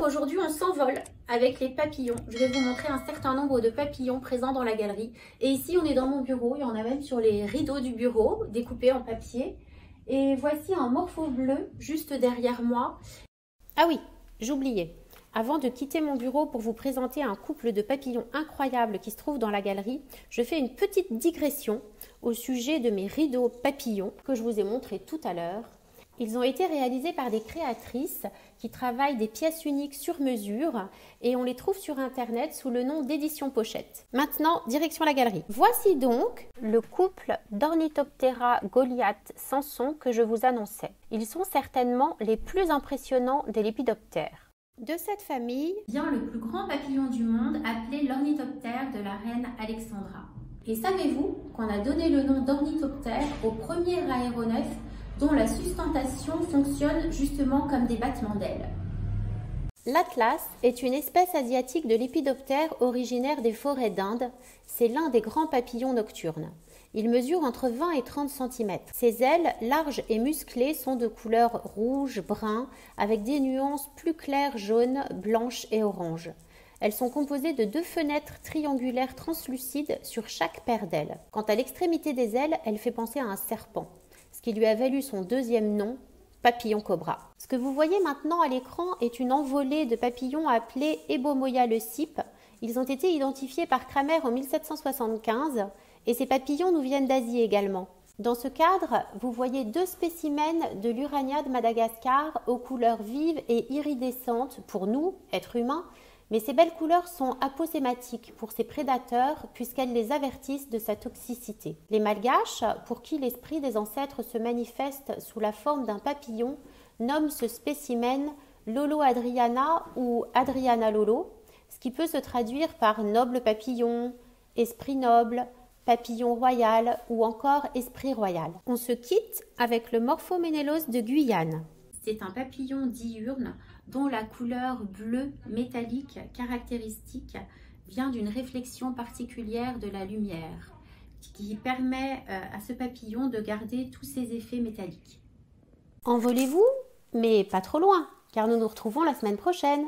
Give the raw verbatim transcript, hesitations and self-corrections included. Aujourd'hui, on s'envole avec les papillons. Je vais vous montrer un certain nombre de papillons présents dans la galerie. Et ici, on est dans mon bureau. Il y en a même sur les rideaux du bureau, découpés en papier. Et voici un morpho bleu juste derrière moi. Ah oui, j'oubliais. Avant de quitter mon bureau pour vous présenter un couple de papillons incroyables qui se trouvent dans la galerie, je fais une petite digression au sujet de mes rideaux papillons que je vous ai montrés tout à l'heure. Ils ont été réalisés par des créatrices qui travaillent des pièces uniques sur mesure et on les trouve sur internet sous le nom d'édition pochette. Maintenant, direction la galerie. Voici donc le couple d'Ornithoptera Goliath-Samson que je vous annonçais. Ils sont certainement les plus impressionnants des lépidoptères. De cette famille vient le plus grand papillon du monde appelé l'ornithoptère de la reine Alexandra. Et savez-vous qu'on a donné le nom d'ornithoptère au premier aéronef dont la sustentation fonctionne justement comme des battements d'ailes. L'atlas est une espèce asiatique de lépidoptères originaire des forêts d'Inde. C'est l'un des grands papillons nocturnes. Il mesure entre vingt et trente centimètres. Ses ailes, larges et musclées, sont de couleur rouge, brun, avec des nuances plus claires jaune, blanche et orange. Elles sont composées de deux fenêtres triangulaires translucides sur chaque paire d'ailes. Quant à l'extrémité des ailes, elle fait penser à un serpent, ce qui lui a valu son deuxième nom, papillon cobra. Ce que vous voyez maintenant à l'écran est une envolée de papillons appelés Eubomia leucippe. Ils ont été identifiés par Kramer en mille sept cent soixante-quinze et ces papillons nous viennent d'Asie également. Dans ce cadre, vous voyez deux spécimens de l'Urania de Madagascar aux couleurs vives et iridescentes pour nous, êtres humains, mais ces belles couleurs sont apocématiques pour ces prédateurs puisqu'elles les avertissent de sa toxicité. Les malgaches, pour qui l'esprit des ancêtres se manifeste sous la forme d'un papillon, nomment ce spécimen Lolo Andriana ou Andriana Lolo, ce qui peut se traduire par noble papillon, esprit noble, papillon royal ou encore esprit royal. On se quitte avec le Morpho Ménélos de Guyane. C'est un papillon diurne dont la couleur bleue métallique caractéristique vient d'une réflexion particulière de la lumière qui permet à ce papillon de garder tous ses effets métalliques. Envolez-vous, mais pas trop loin, car nous nous retrouvons la semaine prochaine.